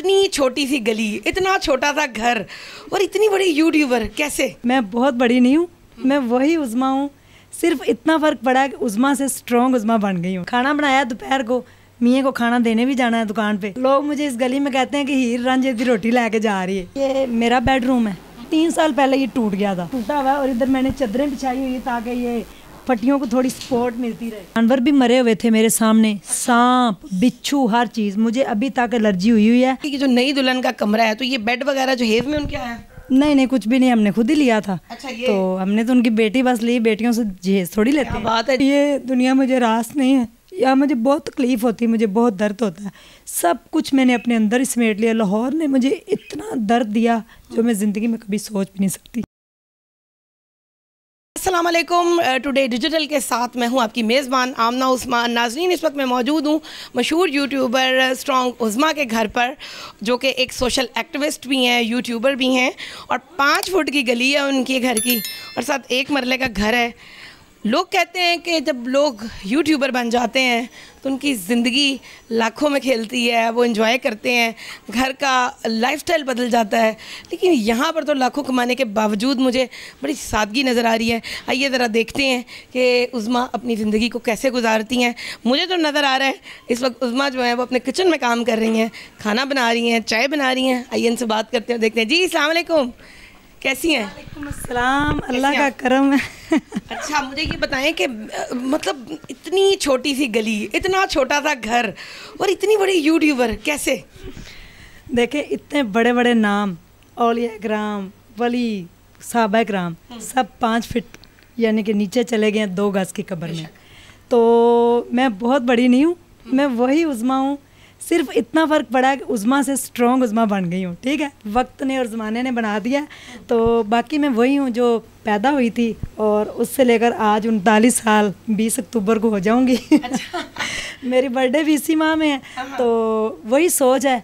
इतनी छोटी सी गली, इतना छोटा सा घर और इतनी बड़ी यूट्यूबर कैसे? मैं बहुत बड़ी नहीं हूँ, मैं वही उज़मा हूँ। सिर्फ इतना फ़र्क पड़ा है कि उज़मा से स्ट्रॉन्ग उज़मा बन गई हूँ। खाना बनाया दोपहर को, मियाँ को खाना देने भी जाना है दुकान पे। लोग मुझे इस गली में कहते हैं कि हीर रांझे दी रोटी लेके जा रही है। ये मेरा बेडरूम है, 3 साल पहले ये टूट गया था, टूटा हुआ है और इधर मैंने चादरें बिछाई हुई है ताकि ये पट्टियों को थोड़ी सपोर्ट मिलती रहे। जानवर भी मरे हुए थे मेरे सामने, सांप, बिच्छू, हर चीज़। मुझे अभी तक एलर्जी हुई हुई है। कि जो नई दुल्हन का कमरा है, तो ये बेड वगैरह जो हेज में उनके आया? नहीं नहीं, कुछ भी नहीं, हमने खुद ही लिया था। अच्छा, ये? तो हमने तो उनकी बेटी बस ली, बेटियों से जहेज थोड़ी लेते हैं। बात है, ये दुनिया मुझे रास नहीं है या मुझे बहुत तकलीफ़ होती है, मुझे बहुत दर्द होता है। सब कुछ मैंने अपने अंदर ही समेट लिया। लाहौर ने मुझे इतना दर्द दिया जो मैं ज़िंदगी में कभी सोच भी नहीं सकती। अस्सलाम वालेकुम, टुडे डिजिटल के साथ मैं हूं आपकी मेज़बान आमना उस्मान। नाजरीन, इस वक्त मैं मौजूद हूं मशहूर यूट्यूबर स्ट्रॉन्ग उज़मा के घर पर, जो कि एक सोशल एक्टिविस्ट भी हैं, यूट्यूबर भी हैं और 5 फुट की गली है उनके घर की और साथ 1 मरले का घर है। लोग कहते हैं कि जब लोग यूट्यूबर बन जाते हैं तो उनकी ज़िंदगी लाखों में खेलती है, वो एंजॉय करते हैं, घर का लाइफस्टाइल बदल जाता है, लेकिन यहाँ पर तो लाखों कमाने के बावजूद मुझे बड़ी सादगी नज़र आ रही है। आइए ज़रा देखते हैं कि उज़मा अपनी ज़िंदगी को कैसे गुजारती हैं। मुझे तो नज़र आ रहा है इस वक्त उज़मा जो है वो अपने किचन में काम कर रही हैं, खाना बना रही हैं, चाय बना रही हैं। आइए इनसे बात करते हैं, देखते हैं। जी अस्सलाम वालेकुम, कैसी हैं? वालेकुम अस्सलाम, अल्लाह का करम है। अच्छा, मुझे ये बताएं कि मतलब इतनी छोटी सी गली, इतना छोटा सा घर और इतनी बड़ी यूट्यूबर कैसे? देखें, इतने बड़े बड़े नाम, औलिया ग्राम, वली, साहबा ग्राम, सब 5 फिट यानी कि नीचे चले गए हैं 2 गज की कब्र में। तो मैं बहुत बड़ी नहीं हूँ, मैं वही उज़मा हूँ। सिर्फ इतना फ़र्क पड़ा है कि उज़मा से स्ट्रॉन्ग उज़मा बन गई हूँ। ठीक है, वक्त ने और ज़माने ने बना दिया। तो बाकी मैं वही हूँ जो पैदा हुई थी और उससे लेकर आज 39 साल 20 अक्टूबर को हो जाऊँगी। अच्छा। मेरी बर्थडे भी इसी माह में है। तो वही सोच है,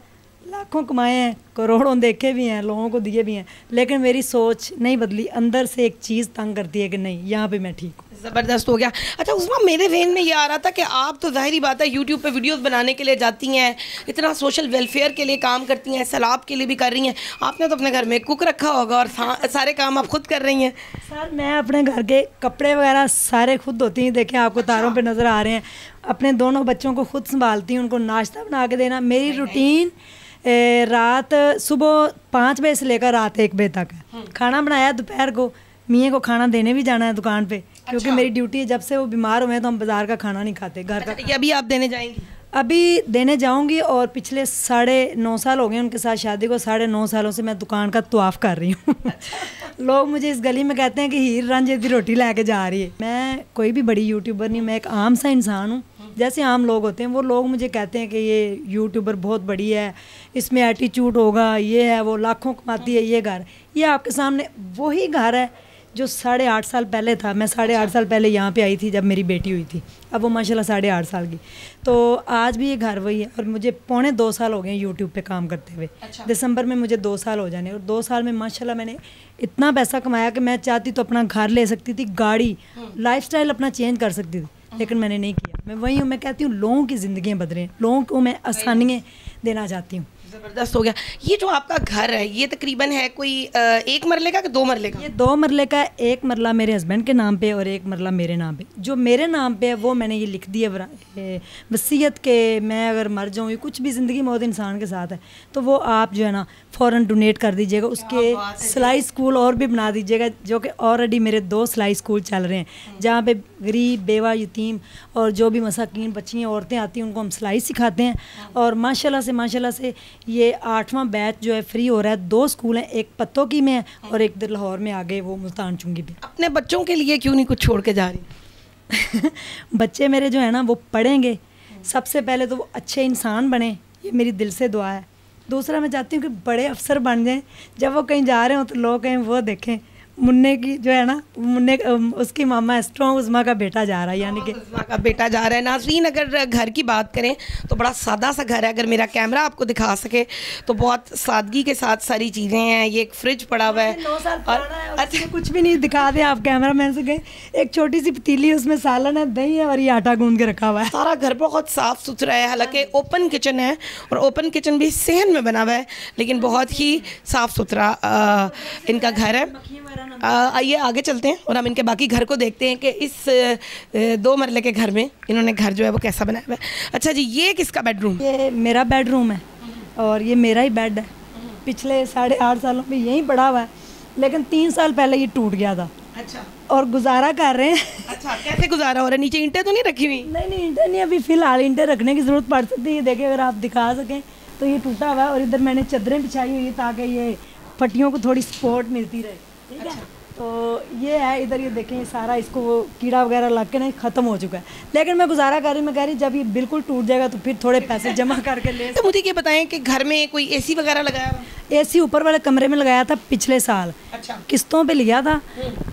लाखों कमाए हैं, करोड़ों देखे भी हैं, लोगों को दिए भी हैं, लेकिन मेरी सोच नहीं बदली। अंदर से एक चीज़ तंग करती है कि नहीं, यहाँ पे मैं ठीक हूँ। ज़बरदस्त हो गया। अच्छा उज़मा, मेरे जहन में ये आ रहा था कि आप तो ज़ाहिरी बात है यूट्यूब पे वीडियोस बनाने के लिए जाती हैं, इतना सोशल वेलफेयर के लिए काम करती हैं, सैलाब के लिए भी कर रही हैं। आपने तो अपने घर में कुक रखा होगा और सारे काम आप खुद कर रही हैं। सर, मैं अपने घर के कपड़े वगैरह सारे खुद धोती हूँ। देखें, आपको तारों पर नज़र आ रहे हैं। अपने दोनों बच्चों को खुद संभालती हूँ, उनको नाश्ता बना के देना। मेरी रूटीन रात सुबह 5 बजे से लेकर रात 1 बजे तक है। खाना बनाया दोपहर को, मियाँ को खाना देने भी जाना है दुकान पे। अच्छा। क्योंकि मेरी ड्यूटी है, जब से वो बीमार हुए हैं तो हम बाज़ार का खाना नहीं खाते, घर का। ये अभी आप देने जाएंगी? अभी देने जाऊंगी और पिछले 9.5 साल हो गए उनके साथ शादी को। 9.5 सालों से मैं दुकान का तवाफ़ कर रही हूँ। लोग मुझे इस गली में कहते हैं कि हीर रांझे दी रोटी लेके जा रही है। मैं कोई भी बड़ी यूट्यूबर नहीं हूँ, मैं एक आम सा इंसान हूँ जैसे आम लोग होते हैं। वो लोग मुझे कहते हैं कि ये यूट्यूबर बहुत बड़ी है, इसमें एटीट्यूड होगा, ये है वो, लाखों कमाती है। ये घर, ये आपके सामने वही घर है जो 8.5 साल पहले था। मैं 8.5 साल पहले यहाँ पे आई थी जब मेरी बेटी हुई थी। अब वो माशाल्लाह 8.5 साल की। तो आज भी ये घर वही है और मुझे 2.25 साल हो गए यूट्यूब पे काम करते हुए। अच्छा। दिसंबर में मुझे 2 साल हो जाने और 2 साल में माशाल्लाह मैंने इतना पैसा कमाया कि मैं चाहती तो अपना घर ले सकती थी, गाड़ी, लाइफस्टाइल अपना चेंज कर सकती थी, लेकिन मैंने नहीं किया। मैं वही हूँ। मैं कहती हूँ लोगों की ज़िंदगियाँ बदलें, लोगों को मैं आसानियाँ देना चाहती हूँ। ज़बरदस्त हो गया। ये जो आपका घर है ये तकरीबन है कोई 1 मरले का कि 2 मरले का? ये 2 मरले का, 1 मरला मेरे हस्बैंड के नाम पे और 1 मरला मेरे नाम पे। जो मेरे नाम पे है वो मैंने ये लिख दिया वसीयत के, मैं अगर मर जाऊँ, कुछ भी ज़िंदगी मौत इंसान के साथ है, तो वो आप जो है ना फ़ौरन डोनेट कर दीजिएगा। उसके सिलाई स्कूल और भी बना दीजिएगा, जो कि ऑलरेडी मेरे 2 सिलाई स्कूल चल रहे हैं, जहाँ पर गरीब, बेवा, यतीम और जो भी मसाकिन बच्चियाँ, औरतें आती हैं, उनको हम सिलाई सिखाते हैं। और माशाल्लाह से ये 8वां बैच जो है फ्री हो रहा है। 2 स्कूल हैं, एक पत्तों की में है और एक लाहौर में, आगे वो मुल्तान चुंगी पे। अपने बच्चों के लिए क्यों नहीं कुछ छोड़ के जा रही? बच्चे मेरे जो है ना वो पढ़ेंगे, सबसे पहले तो वो अच्छे इंसान बने, ये मेरी दिल से दुआ है। दूसरा, मैं चाहती हूँ कि बड़े अफसर बन जाएं, जब वो कहीं जा रहे हों तो लोग कहीं वो देखें, मुन्ने की जो है ना, मुन्ने उसकी मामा स्ट्रॉन्ग उज़्मा का बेटा जा रहा है, यानी कि उज़्मा का बेटा जा रहा है। नाज़रीन अगर घर की बात करें तो बड़ा सादा सा घर है, अगर मेरा कैमरा आपको दिखा सके तो बहुत सादगी के साथ सारी चीज़ें हैं। ये एक फ्रिज पड़ा हुआ है, 9 साल पुराना है, अच्छा कुछ भी नहीं दिखा दें आप कैमरा मैन से गए। एक छोटी सी पतीली, उसमें सालन है, दही है और ये आटा गूंद के रखा हुआ है। सारा घर बहुत साफ़ सुथरा है, हालाँकि ओपन किचन है और ओपन किचन भी सहन में बना हुआ है, लेकिन बहुत ही साफ़ सुथरा इनका घर है। आइए आगे चलते हैं और हम इनके बाकी घर को देखते हैं कि इस 2 मरले के घर में इन्होंने घर जो है वो कैसा बनाया हुआ है। अच्छा जी, ये किसका बेडरूम? ये मेरा बेडरूम है और ये मेरा ही बेड है। पिछले 8.5 सालों में यहीं पड़ा हुआ है, लेकिन 3 साल पहले ये टूट गया था। अच्छा, और गुजारा कर रहे हैं। अच्छा, कैसे गुजारा हो रहा है? नीचे ईंटें तो नहीं रखी हुई? नहीं, ईंटें नहीं, अभी फ़िलहाल ईंटें रखने की ज़रूरत पड़ सकती है। देखिए अगर आप दिखा सकें तो ये टूटा हुआ है और इधर मैंने चादरें बिछाई हुई है ताकि ये पट्टियों को थोड़ी सपोर्ट मिलती रहे। ठीक है, तो ये है इधर, ये देखें सारा, इसको कीड़ा वगैरह लग के नहीं ख़त्म हो चुका है, लेकिन मैं गुजारा कर रही हूँ। मैं कह रही जब ये बिल्कुल टूट जाएगा तो फिर थोड़े पैसे जमा करके ले। तो मुझे ये बताएं कि घर में कोई एसी वगैरह लगाया? एसी ऊपर वाले कमरे में लगाया था पिछले साल। अच्छा, किस्तों पे लिया था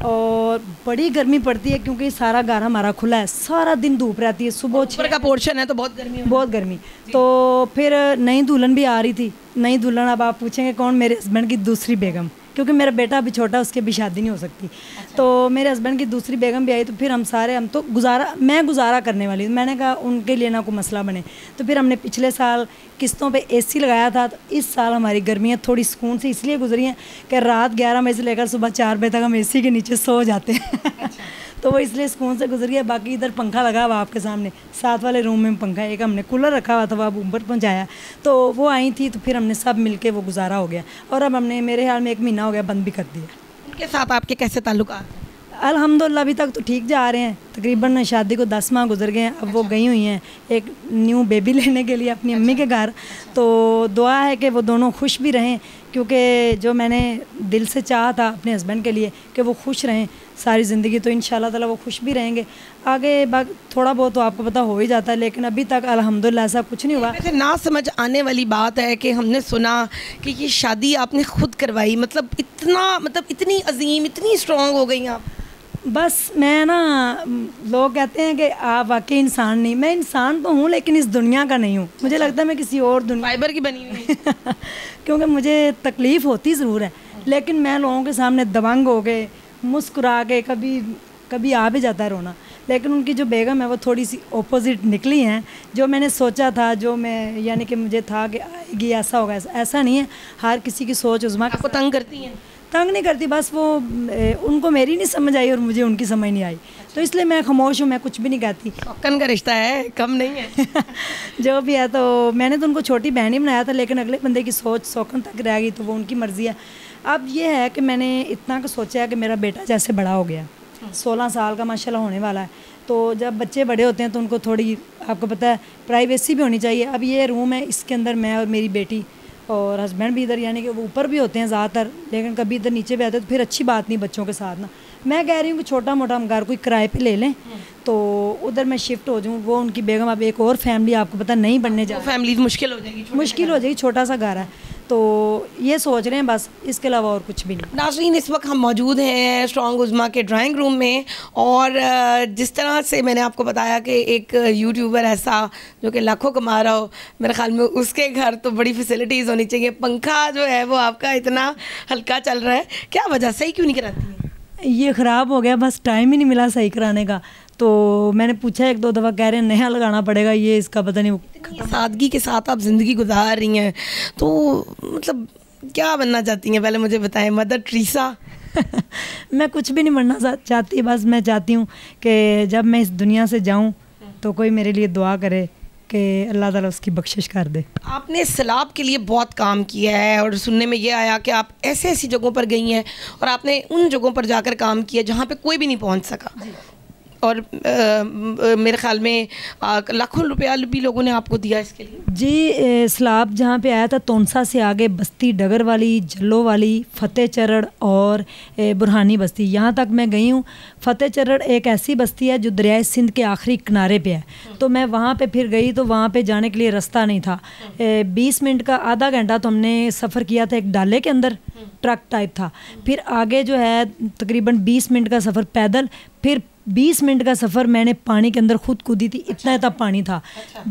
और बड़ी गर्मी पड़ती है क्योंकि सारा घर हमारा खुला है, सारा दिन धूप रहती है। सुबह ऊपर का पोर्शन है तो बहुत गर्मी, बहुत गर्मी। तो फिर नई दुल्हन भी आ रही थी, नई दुल्हन अब आप पूछेंगे कौन? मेरे हस्बैंड की दूसरी बेगम, क्योंकि मेरा बेटा अभी छोटा, उसकी भी शादी नहीं हो सकती। अच्छा। तो मेरे हस्बैंड की दूसरी बेगम भी आई, तो फिर हम तो मैं गुजारा करने वाली, मैंने कहा उनके लिए ना कोई मसला बने, तो फिर हमने पिछले साल किस्तों पे एसी लगाया था। तो इस साल हमारी गर्मियाँ थोड़ी सुकून से इसलिए गुजरी हैं कि रात 11 बजे से लेकर सुबह 4 बजे तक हम एसी के नीचे सो जाते हैं। अच्छा। तो वो इसलिए सुकून से गुजरी है। बाकी इधर पंखा लगा हुआ आपके सामने, साथ वाले रूम में पंखा, एक हमने कूलर रखा हुआ था, वह अब ऊपर पहुँचाया, तो वो आई थी, तो फिर हमने सब मिलके वो गुजारा हो गया। और अब हमने, मेरे हाल में 1 महीना हो गया, बंद भी कर दिया। उनके साथ आपके कैसे ताल्लुक? अल्हम्दुलिल्लाह अभी तक तो ठीक जा रहे हैं। तकरीबन शादी को 10 माह गुजर गए हैं। अब वो गई हुई हैं एक न्यू बेबी लेने के लिए अपनी अम्मी के घर, तो दुआ है कि वो दोनों खुश भी रहें, क्योंकि जो मैंने दिल से चाहा था अपने हस्बैंड के लिए कि वो खुश रहें सारी ज़िंदगी, तो इंशाल्लाह ताला वो खुश भी रहेंगे। आगे बात थोड़ा बहुत तो आपको पता हो ही जाता है, लेकिन अभी तक अल्हम्दुलिल्लाह ऐसा कुछ नहीं हुआ। वैसे ना समझ आने वाली बात है कि हमने सुना कि ये शादी आपने खुद करवाई, मतलब इतना, मतलब इतनी अजीम, इतनी स्ट्रॉन्ग हो गई आप। बस मैं ना, लोग कहते हैं कि आप वाकई इंसान नहीं, मैं इंसान तो हूँ लेकिन इस दुनिया का नहीं हूँ। मुझे लगता है मैं किसी और दुनिया फाइबर की बनी हुई क्योंकि मुझे तकलीफ़ होती ज़रूर है, लेकिन मैं लोगों के सामने दबंग हो गए, मुस्कुरा के, कभी कभी आ भी जाता है रोना। लेकिन उनकी जो बेगम है वो थोड़ी सी ऑपोजिट निकली हैं, जो मैंने सोचा था, जो मैं, यानी कि मुझे था कि आएगी, ऐसा होगा, ऐसा नहीं है। हर किसी की सोच उज़्मा को तंग करती है, तंग नहीं करती, बस वो उनको मेरी नहीं समझ आई और मुझे उनकी समझ नहीं आई। अच्छा। तो इसलिए मैं खामोश हूँ, मैं कुछ भी नहीं कहती। शौकन का रिश्ता है, कम नहीं है जो भी है। तो मैंने तो उनको छोटी बहन ही बनाया था, लेकिन अगले बंदे की सोच शौकन तक रह गई, तो वो उनकी मर्ज़ी है। अब ये है कि मैंने इतना का सोचा है कि मेरा बेटा जैसे बड़ा हो गया, 16 साल का माशाल्लाह होने वाला है, तो जब बच्चे बड़े होते हैं तो उनको थोड़ी, आपको पता है, प्राइवेसी भी होनी चाहिए। अब ये रूम है, इसके अंदर मैं और मेरी बेटी और हस्बैंड भी इधर, यानी कि वो ऊपर भी होते हैं ज़्यादातर, लेकिन कभी इधर नीचे भी आते हैं, तो फिर अच्छी बात नहीं बच्चों के साथ ना। मैं कह रही हूँ कि छोटा मोटा हम घर कोई किराए पे ले लें, तो उधर मैं शिफ्ट हो जाऊँ। वो उनकी बेगम, अब एक और फैमिली, आपको पता नहीं बनने जा, फैमिली मुश्किल हो जाएगी, मुश्किल हो जाएगी, छोटा सा घर है। तो ये सोच रहे हैं बस, इसके अलावा और कुछ भी नहीं। नाज़रीन, इस वक्त हम मौजूद हैं स्ट्रॉन्ग उज़्मा के ड्राइंग रूम में, और जिस तरह से मैंने आपको बताया कि एक यूट्यूबर ऐसा जो कि लाखों कमा रहा हो, मेरे ख़्याल में उसके घर तो बड़ी फैसिलिटीज़ होनी चाहिए। पंखा जो है वो आपका इतना हल्का चल रहा है, क्या वजह, सही क्यों नहीं कराती? ये ख़राब हो गया, बस टाइम ही नहीं मिला सही कराने का, तो मैंने पूछा 1-2 दफ़ा, कह रहे हैं नया लगाना पड़ेगा। ये इसका पता नहीं, वो सादगी के साथ आप ज़िंदगी गुजार रही हैं, तो मतलब क्या बनना चाहती हैं पहले मुझे बताएं? Mother Teresa? मैं कुछ भी नहीं बनना चाहती, बस मैं चाहती हूँ कि जब मैं इस दुनिया से जाऊँ तो कोई मेरे लिए दुआ करे कि अल्लाह ताला उसकी बख्शिश कर दे। आपने सैलाब के लिए बहुत काम किया है, और सुनने में ये आया कि आप ऐसे ऐसी जगहों पर गई हैं और आपने उन जगहों पर जाकर काम किया जहाँ पर कोई भी नहीं पहुँच सका। और मेरे ख्याल में लाखों रुपया भी लोगों ने आपको दिया इसके लिए। जी, सलाब जहाँ पे आया था तोनसा से आगे बस्ती डगर वाली, जल्लो वाली, फतेह चरड़ और बुरहानी बस्ती, यहाँ तक मैं गई हूँ। फतेह चरड़ एक ऐसी बस्ती है जो दरियाए सिंध के आखिरी किनारे पे है, तो मैं वहाँ पे फिर गई तो वहाँ पे जाने के लिए रास्ता नहीं था। 20 मिनट का आधा घंटा तो हमने सफ़र किया था, एक डाले के अंदर ट्रक टाइप था, फिर आगे जो है तकरीबन 20 मिनट का सफ़र पैदल, फिर 20 मिनट का सफ़र मैंने पानी के अंदर खुद कूदी थी, इतना पानी था।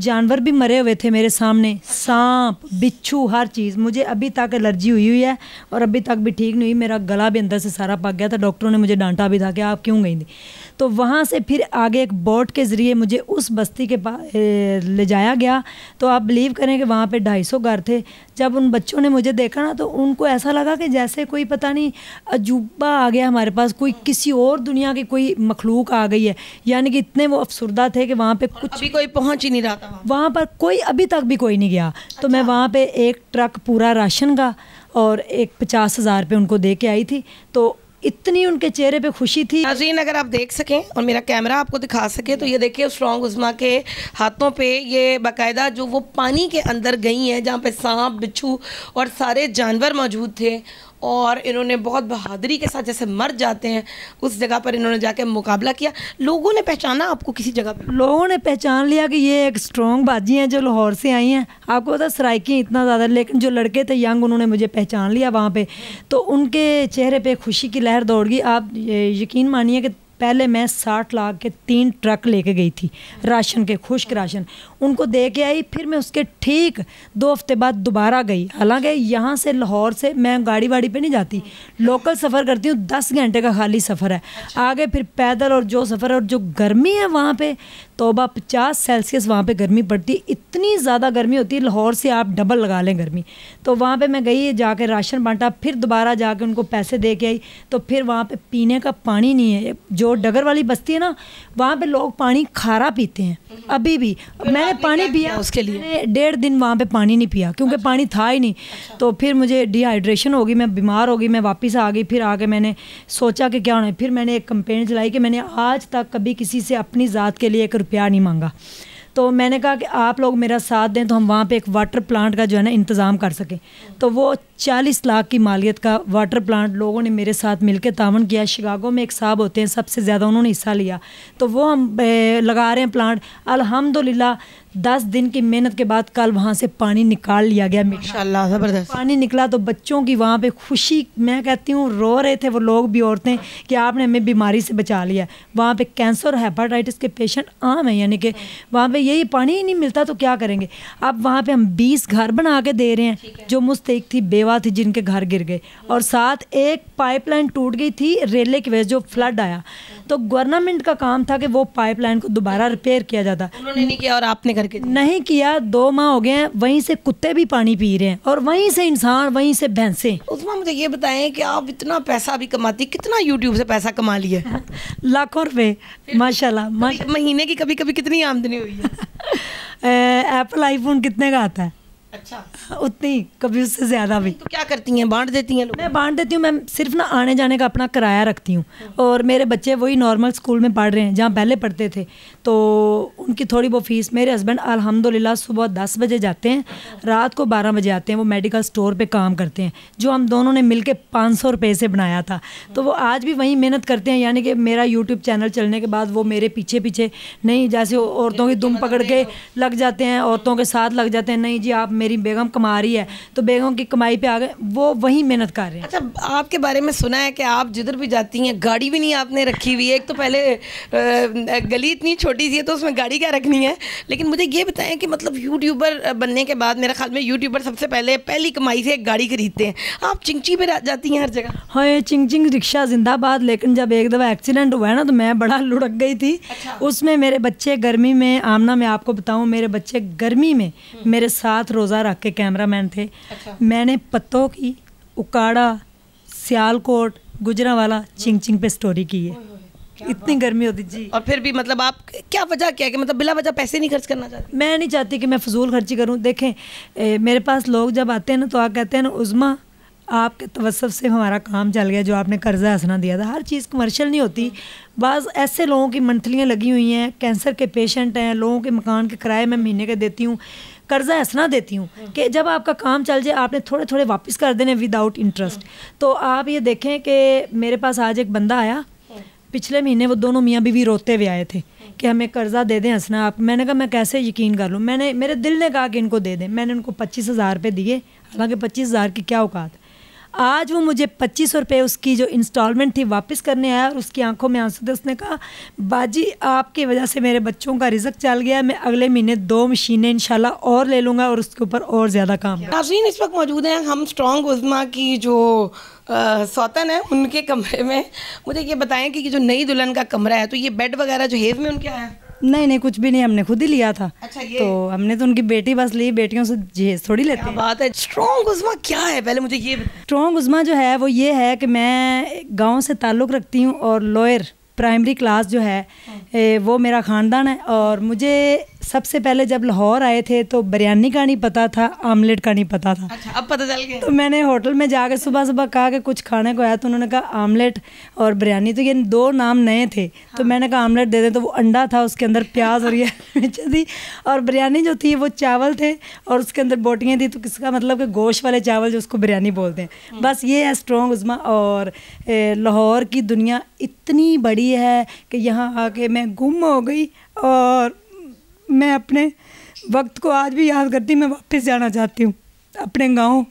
जानवर भी मरे हुए थे मेरे सामने, सांप, बिच्छू, हर चीज़। मुझे अभी तक एलर्जी हुई है और अभी तक भी ठीक नहीं हुई, मेरा गला भी अंदर से सारा पक गया था। डॉक्टरों ने मुझे डांटा भी था कि आप क्यों गई थी। तो वहाँ से फिर आगे एक बोट के ज़रिए मुझे उस बस्ती के पास ले जाया गया। तो आप बिलीव करें कि वहाँ पर 250 घर थे। जब उन बच्चों ने मुझे देखा ना तो उनको ऐसा लगा कि जैसे कोई पता नहीं अजूबा आ गया हमारे पास, कोई किसी और दुनिया की कोई मखलूक आ गई है। यानी कि इतने वो अफसुर्दा थे कि वहाँ पे कुछ अभी कोई पहुँच ही नहीं रहा था, वहाँ पर कोई अभी तक भी कोई नहीं गया। अच्छा। तो मैं वहाँ पे एक ट्रक पूरा राशन का और एक 50,000 पे उनको दे के आई थी, तो इतनी उनके चेहरे पे खुशी थी। नाज़रीन, अगर आप देख सकें और मेरा कैमरा आपको दिखा सके तो ये देखिए स्ट्रॉन्ग उज़मा के हाथों पे ये बाकायदा जो वो पानी के अंदर गई हैं जहाँ पे सांप, बिच्छू और सारे जानवर मौजूद थे, और इन्होंने बहुत बहादुरी के साथ जैसे मर जाते हैं उस जगह पर इन्होंने जाके मुकाबला किया। लोगों ने पहचाना आपको किसी जगह पर? लोगों ने पहचान लिया कि ये एक स्ट्रॉन्ग बाजी हैं जो लाहौर से आई हैं। आपको पता सराइकी इतना ज़्यादा, लेकिन जो लड़के थे यंग उन्होंने मुझे पहचान लिया वहाँ पे, तो उनके चेहरे पे खुशी की लहर दौड़ गई। आप यकीन मानिए कि पहले मैं 60 लाख के 3 ट्रक लेके गई थी राशन के, खुश्क राशन, उनको दे के आई। फिर मैं उसके ठीक 2 हफ्ते बाद दोबारा गई। हालांकि यहाँ से लाहौर से मैं गाड़ी वाड़ी पे नहीं जाती, लोकल सफ़र करती हूँ। 10 घंटे का खाली सफ़र है। अच्छा। आगे फिर पैदल और जो सफ़र है, और जो गर्मी है वहाँ पे तोबा 50 सेल्सियस वहाँ पे गर्मी पड़ती है, इतनी ज़्यादा गर्मी होती है, लाहौर से आप डबल लगा लें गर्मी। तो वहाँ पे मैं गई, जाके राशन बांटा, फिर दोबारा जाके उनको पैसे दे के आई। तो फिर वहाँ पे पीने का पानी नहीं है। जो डगर वाली बस्ती है ना, वहाँ पे लोग पानी खारा पीते हैं अभी भी। मैंने पानी पिया उसके लिए, मैंने 1.5 दिन वहाँ पर पानी नहीं पिया क्योंकि पानी था ही नहीं। तो फिर मुझे डिहाइड्रेशन हो गई, मैं बीमार हो गई, मैं वापस आ गई। फिर आके मैंने सोचा कि क्या होना है, फिर मैंने एक कंपेन चलाई कि मैंने आज तक कभी किसी से अपनी ज़ात के लिए एक प्यार नहीं मांगा। तो मैंने कहा कि आप लोग मेरा साथ दें तो हम वहाँ पे एक वाटर प्लांट का जो है ना इंतज़ाम कर सकें। तो वो 40 लाख की मालियत का वाटर प्लांट लोगों ने मेरे साथ मिलकर तावन किया। शिकागो में एक साहब होते हैं सबसे ज़्यादा, उन्होंने हिस्सा लिया। तो वो हम लगा रहे हैं प्लांट। अल्हम्दुलिल्लाह 10 दिन की मेहनत के बाद कल वहाँ से पानी निकाल लिया गया। माशाल्लाह, ज़बरदस्त पानी निकला। तो बच्चों की वहाँ पे खुशी, मैं कहती हूँ रो रहे थे वो लोग भी, औरतें, कि आपने हमें बीमारी से बचा लिया। वहाँ पे कैंसर और हेपाटाइटिस के पेशेंट आम हैं, यानी कि वहाँ पे यही पानी ही नहीं मिलता तो क्या करेंगे। अब वहाँ पर हम 20 घर बना के दे रहे हैं। जो मुस्तहिक थी, बेवा थी, जिनके घर गिर गए, और साथ एक पाइपलाइन टूट गई थी रेलवे की वजह से, जो फ्लड आया। तो गवर्नमेंट का काम था कि वो पाइपलाइन को दोबारा रिपेयर किया जाता, उन्होंने नहीं किया और आपने नहीं किया। 2 माह हो गए हैं, वहीं से कुत्ते भी पानी पी रहे हैं और वहीं से इंसान, वहीं से भैंसे। उसमें मुझे ये बताएं कि आप इतना पैसा भी कमाती, कितना यूट्यूब से पैसा कमा लिया? लाखों रुपए माशाल्लाह। महीने की कभी कभी कितनी आमदनी हुई है? एप्पल आईफोन कितने का आता है? अच्छा, उतनी, कभी उससे ज़्यादा भी। तो क्या करती हैं, बांट देती हैं? मैं बांट देती हूँ। मैं सिर्फ ना आने जाने का अपना किराया रखती हूँ, और मेरे बच्चे वही नॉर्मल स्कूल में पढ़ रहे हैं जहाँ पहले पढ़ते थे, तो उनकी थोड़ी बहुत फीस। मेरे हस्बैंड अल्हम्दुलिल्लाह सुबह 10 बजे जाते हैं, रात को 12 बजे आते हैं। वो मेडिकल स्टोर पर काम करते हैं जो हम दोनों ने मिल के 500 रुपये से बनाया था। तो वो आज भी वहीं मेहनत करते हैं। यानी कि मेरा यूट्यूब चैनल चलने के बाद वो मेरे पीछे पीछे नहीं, जैसे औरतों की दुम पकड़ के लग जाते हैं, औरतों के साथ लग जाते हैं, नहीं जी आप मेरी बेगम कमा रही है तो बेगम की कमाई पे आ गए, वो वही मेहनत कर रहे हैं। अच्छा, आपके बारे में सुना है कि आप जिधर भी जाती हैं गाड़ी भी नहीं आपने रखी हुई है। एक तो पहले गली इतनी छोटी सी है तो उसमें गाड़ी क्या रखनी है। लेकिन मुझे ये बताएं कि मतलब यूट्यूबर बनने के बाद मेरे ख्याल में यूट्यूबर सबसे पहले पहली कमाई से एक गाड़ी खरीदते हैं। आप चिंगची पे जाती हैं हर जगह? हाँ, चिंगचिंग रिक्शा जिंदाबाद। लेकिन जब एक दफ़ा एक्सीडेंट हुआ है ना तो मैं बड़ा लुढ़क गई थी उसमें। मेरे बच्चे गर्मी में, आमना मैं आपको बताऊँ, मेरे बच्चे गर्मी में मेरे साथ रोज़ा रख के कैमरामैन थे। अच्छा। मैंने पत्तों की, उकाड़ा, सियालकोट, गुजरांवाला, चिंगचिंग पे स्टोरी की है। इतनी गर्मी होती जी, और फिर भी मतलब आप क्या वजह क्या है कि मतलब बिला वजह पैसे नहीं खर्च करना चाहती? मैं नहीं चाहती कि मैं फजूल खर्ची करूं। देखें मेरे पास लोग जब आते हैं ना तो आप कहते हैं ना उज़मा आपके तवस्सुफ़ से हमारा काम चल गया, जो आपने कर्ज़ा हंसना दिया था। हर चीज़ कमर्शियल नहीं होती। बस ऐसे लोगों की मंथलियाँ लगी हुई हैं, कैंसर के पेशेंट हैं, लोगों के मकान के किराए मैं महीने के देती हूँ, कर्ज़ा हंसना देती हूँ कि जब आपका काम चल जाए आपने थोड़े थोड़े वापस कर देने विदाउट इंटरेस्ट। तो आप ये देखें कि मेरे पास आज एक बंदा आया, पिछले महीने वो दोनों मियाँ बीवी रोते हुए आए थे कि हमें कर्ज़ा दे दें हंसना आप। मैंने कहा मैं कैसे यकीन कर लूँ, मैंने मेरे दिल ने कहा कि इनको दे दें। मैंने उनको 25,000 रुपये दिए, हालांकि 25,000 की क्या औकात। आज वो मुझे 2500 रुपये उसकी जो इंस्टॉलमेंट थी वापस करने आया और उसकी आंखों में आंसू थे। उसने कहा बाजी आपकी वजह से मेरे बच्चों का रिजक चल गया, मैं अगले महीने 2 मशीनें इंशाल्लाह और ले लूँगा और उसके ऊपर और ज़्यादा काम। नाज़रीन इस वक्त मौजूद हैं हम स्ट्रॉन्ग उज़मा की जो सौतन है उनके कमरे में। मुझे ये बताएँ कि जो नई दुल्हन का कमरा है तो ये बेड वगैरह जो हेज़ में उनके आया? नहीं नहीं कुछ भी नहीं, हमने खुद ही लिया था। अच्छा, ये तो हमने तो उनकी बेटी बस ली, बेटियों से जहेज थोड़ी लेते हैं। बात है। स्ट्रॉन्ग उज़मा क्या है पहले मुझे ये बताओ। स्ट्रॉन्ग उज़मा जो है वो ये है कि मैं गांव से ताल्लुक़ रखती हूँ और लोअर प्राइमरी क्लास जो है वो मेरा ख़ानदान है। और मुझे सबसे पहले जब लाहौर आए थे तो बिरयानी का नहीं पता था, आमलेट का नहीं पता था। अच्छा, अब पता चल गया। तो मैंने होटल में जाकर सुबह सुबह कहा कि कुछ खाने को आया, तो उन्होंने कहा आमलेट और बिरयानी, तो ये 2 नाम नए थे। हाँ। तो मैंने कहा आमलेट दे दें, तो वो अंडा था, उसके अंदर प्याज और ये मिर्च थी, और बिरयानी जो थी वो चावल थे और उसके अंदर बोटियाँ थी। तो किसका मतलब कि गोश्त वाले चावल जो उसको बिरयानी बोलते हैं। बस ये है स्ट्रॉन्ग उज़मा। और लाहौर की दुनिया इतनी बड़ी है कि यहाँ आके मैं गुम हो गई और मैं अपने वक्त को आज भी याद करती। मैं वापस जाना चाहती हूँ अपने गांव,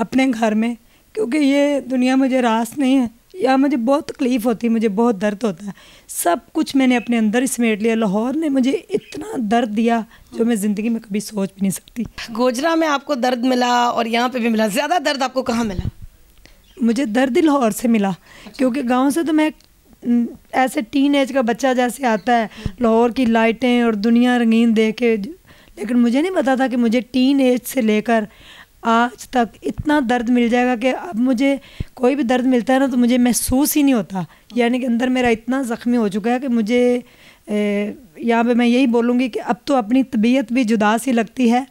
अपने घर में, क्योंकि ये दुनिया मुझे रास नहीं है। या मुझे बहुत तकलीफ़ होती है, मुझे बहुत दर्द होता है। सब कुछ मैंने अपने अंदर ही समेट लिया। लाहौर ने मुझे इतना दर्द दिया जो मैं ज़िंदगी में कभी सोच भी नहीं सकती। गोजरा में आपको दर्द मिला और यहाँ पे भी मिला, ज़्यादा दर्द आपको कहाँ मिला? मुझे दर्द ही लाहौर से मिला। अच्छा। क्योंकि गाँव से तो मैं ऐसे टीनेज का बच्चा जैसे आता है लाहौर की लाइटें और दुनिया रंगीन देख के, लेकिन मुझे नहीं पता था कि मुझे टीनेज से लेकर आज तक इतना दर्द मिल जाएगा कि अब मुझे कोई भी दर्द मिलता है ना तो मुझे महसूस ही नहीं होता। यानी कि अंदर मेरा इतना ज़ख्मी हो चुका है कि मुझे यहाँ पे मैं यही बोलूँगी कि अब तो अपनी तबीयत भी जुदा सी लगती है।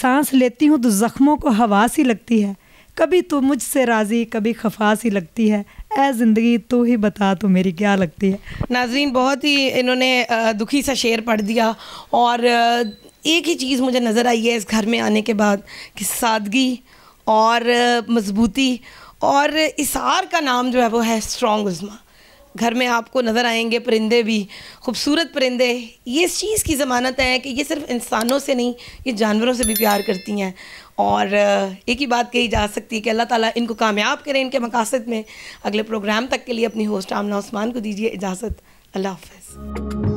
सांस लेती हूँ तो ज़ख्मों को हवा सी लगती है, कभी तो मुझसे राज़ी कभी खफा सी लगती है। ऐ ज़िंदगी तू ही बता तू मेरी क्या लगती है। नाज़रीन बहुत ही इन्होंने दुखी सा शेर पढ़ दिया और एक ही चीज़ मुझे नज़र आई है इस घर में आने के बाद कि सादगी और मजबूती और इसार का नाम जो है वो है स्ट्रॉन्ग उज़मा। घर में आपको नज़र आएंगे परिंदे भी, खूबसूरत परिंदे। ये इस चीज़ की ज़मानत है कि ये सिर्फ इंसानों से नहीं, ये जानवरों से भी प्यार करती हैं। और एक ही बात कही जा सकती है कि अल्लाह ताला इनको कामयाब करें इनके मकासद में। अगले प्रोग्राम तक के लिए अपनी होस्ट आमना उस्मान को दीजिए इजाज़त। अल्लाह हाफ़िज़।